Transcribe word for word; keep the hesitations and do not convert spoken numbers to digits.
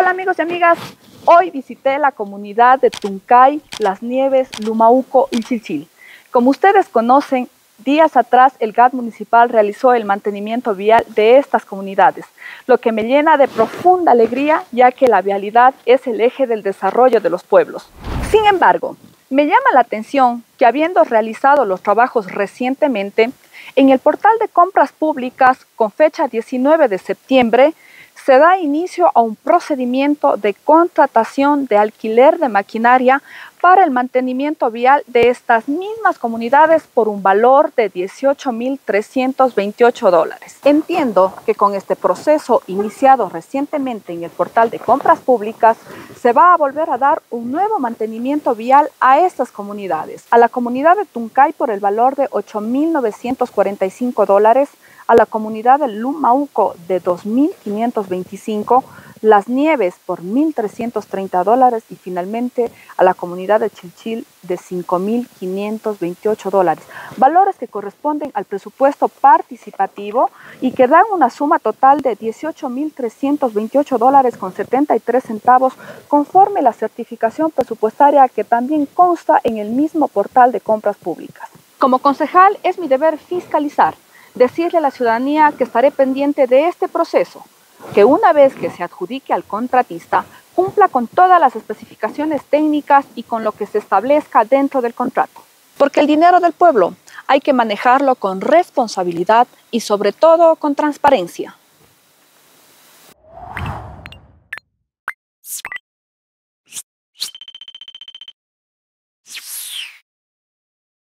Hola amigos y amigas, hoy visité la comunidad de Tuncay, Las Nieves, Lumauco y Chilchil. Como ustedes conocen, días atrás el G A T municipal realizó el mantenimiento vial de estas comunidades, lo que me llena de profunda alegría, ya que la vialidad es el eje del desarrollo de los pueblos. Sin embargo, me llama la atención que habiendo realizado los trabajos recientemente, en el portal de compras públicas con fecha diecinueve de septiembre, se da inicio a un procedimiento de contratación de alquiler de maquinaria para el mantenimiento vial de estas mismas comunidades por un valor de dieciocho mil trescientos veintiocho dólares. Entiendo que con este proceso iniciado recientemente en el portal de compras públicas, se va a volver a dar un nuevo mantenimiento vial a estas comunidades. A la comunidad de Tuncay por el valor de ocho mil novecientos cuarenta y cinco dólares, a la comunidad de Lumauco de dos mil quinientos veinticinco, Las Nieves por mil trescientos treinta dólares y finalmente a la comunidad de Chilchil de cinco mil quinientos veintiocho dólares. Valores que corresponden al presupuesto participativo y que dan una suma total de dieciocho mil trescientos veintiocho dólares con setenta y tres centavos conforme la certificación presupuestaria que también consta en el mismo portal de compras públicas. Como concejal es mi deber fiscalizar, decirle a la ciudadanía que estaré pendiente de este proceso, que una vez que se adjudique al contratista, cumpla con todas las especificaciones técnicas y con lo que se establezca dentro del contrato. Porque el dinero del pueblo hay que manejarlo con responsabilidad y sobre todo con transparencia.